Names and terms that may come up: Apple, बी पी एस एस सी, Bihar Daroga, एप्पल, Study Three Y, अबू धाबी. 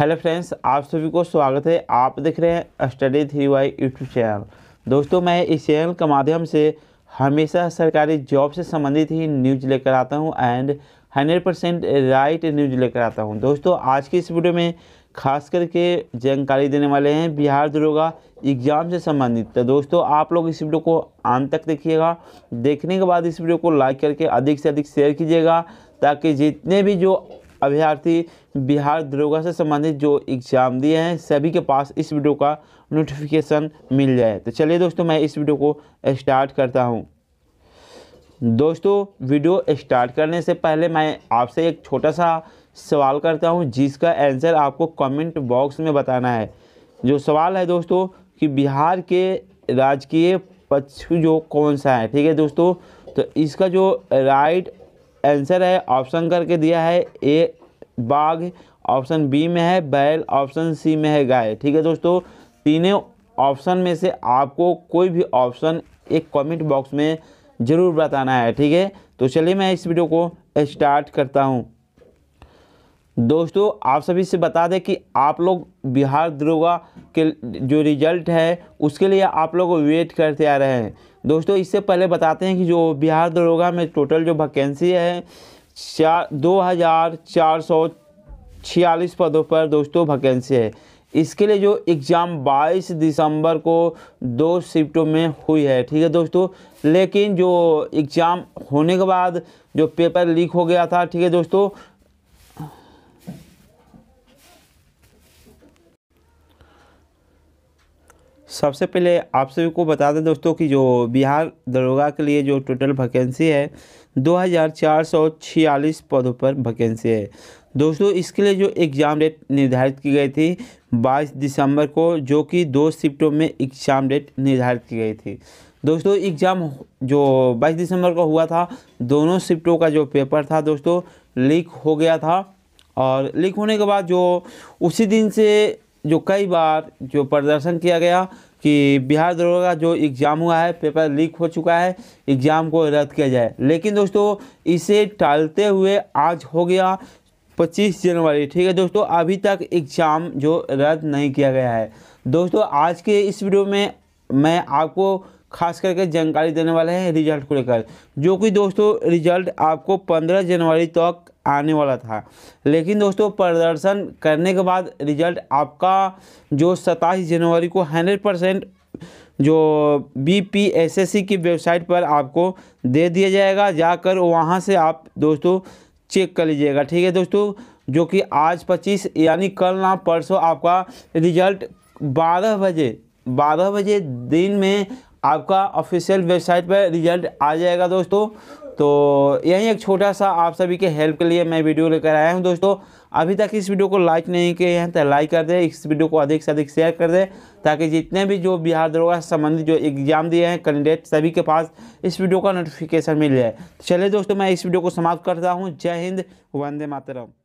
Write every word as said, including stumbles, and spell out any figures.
Hello friends, आप सभी को स्वागत है। आप देख रहे हैं study three Y YouTube channel. दोस्तों, मैं इस चैनल के माध्यम से हमेशा सरकारी जॉब से संबंधित ही न्यूज़ लेकर आता हूं and hundred percent right news लेकर आता हूं। दोस्तों, आज की इस वीडियो में खास करके जानकारी देने वाले हैं बिहार दरोगा एग्ज़ाम से संबंधित। तो दोस्तों, आप लोग इस वीडियो को अंत तक देखिएगा। देखने के बाद इस वीडियो को लाइक करके अधिक से अधिक शेयर कीजिएगा ताकि जितने भी जो अभ्यर्थी बिहार दरोगा से संबंधित जो एग्ज़ाम दिए हैं सभी के पास इस वीडियो का नोटिफिकेशन मिल जाए। तो चलिए दोस्तों, मैं इस वीडियो को स्टार्ट करता हूं। दोस्तों, वीडियो स्टार्ट करने से पहले मैं आपसे एक छोटा सा सवाल करता हूं जिसका आंसर आपको कमेंट बॉक्स में बताना है। जो सवाल है दोस्तों कि बिहार के राजकीय पशु जो कौन सा है, ठीक है दोस्तों। तो इसका जो राइट आंसर है ऑप्शन करके दिया है ए बाघ, ऑप्शन बी में है बैल, ऑप्शन सी में है गाय। ठीक है दोस्तों, तीनों ऑप्शन में से आपको कोई भी ऑप्शन एक कमेंट बॉक्स में ज़रूर बताना है, ठीक है। तो चलिए मैं इस वीडियो को स्टार्ट करता हूं। दोस्तों, आप सभी से बता दें कि आप लोग बिहार दरोगा के जो रिज़ल्ट है उसके लिए आप लोग वेट करते आ रहे हैं। दोस्तों, इससे पहले बताते हैं कि जो बिहार दरोगा में टोटल जो वैकेंसी है चार दो हज़ार चार सौ छियालीस पदों पर दोस्तों वैकेंसी है। इसके लिए जो एग्ज़ाम बाईस दिसंबर को दो शिफ्टों में हुई है, ठीक है दोस्तों। लेकिन जो एग्ज़ाम होने के बाद जो पेपर लीक हो गया था, ठीक है दोस्तों। सबसे पहले आप सभी को बता दें दोस्तों कि जो बिहार दरोगा के लिए जो टोटल वैकेंसी है दो हज़ार चार सौ छियालीस पदों पर वैकेंसी है। दोस्तों, इसके लिए जो एग्ज़ाम डेट निर्धारित की गई थी बाईस दिसंबर को, जो कि दो शिफ्टों में एग्ज़ाम डेट निर्धारित की गई थी। दोस्तों, एग्ज़ाम जो बाईस दिसंबर को हुआ था, दोनों शिफ्टों का जो पेपर था दोस्तों लीक हो गया था। और लीक होने के बाद जो उसी दिन से जो कई बार जो प्रदर्शन किया गया कि बिहार दरोगा का जो एग्ज़ाम हुआ है पेपर लीक हो चुका है, एग्ज़ाम को रद्द किया जाए। लेकिन दोस्तों, इसे टालते हुए आज हो गया पच्चीस जनवरी, ठीक है दोस्तों। अभी तक एग्ज़ाम जो रद्द नहीं किया गया है। दोस्तों, आज के इस वीडियो में मैं आपको खास करके जानकारी देने वाले हैं रिज़ल्ट को लेकर, जो कि दोस्तों रिज़ल्ट आपको पंद्रह जनवरी तक आने वाला था। लेकिन दोस्तों, प्रदर्शन करने के बाद रिज़ल्ट आपका जो सत्ताईस जनवरी को हंड्रेड परसेंट जो बी पी एस एस सी की वेबसाइट पर आपको दे दिया जाएगा। जाकर वहां से आप दोस्तों चेक कर लीजिएगा, ठीक है दोस्तों। जो कि आज पच्चीस यानी कल ना परसों आपका रिज़ल्ट बारह बजे दिन में आपका ऑफिशियल वेबसाइट पर रिज़ल्ट आ जाएगा दोस्तों। तो यही एक छोटा सा आप सभी के हेल्प के लिए मैं वीडियो लेकर आया हूं। दोस्तों, अभी तक इस वीडियो को लाइक नहीं किए हैं तो लाइक कर दें, इस वीडियो को अधिक से अधिक शेयर कर दें ताकि जितने भी जो बिहार दरोगा से संबंधित जो एग्ज़ाम दिए हैं कैंडिडेट सभी के पास इस वीडियो का नोटिफिकेशन मिल जाए। चलिए दोस्तों, मैं इस वीडियो को समाप्त करता हूँ। जय हिंद, वंदे मातरम।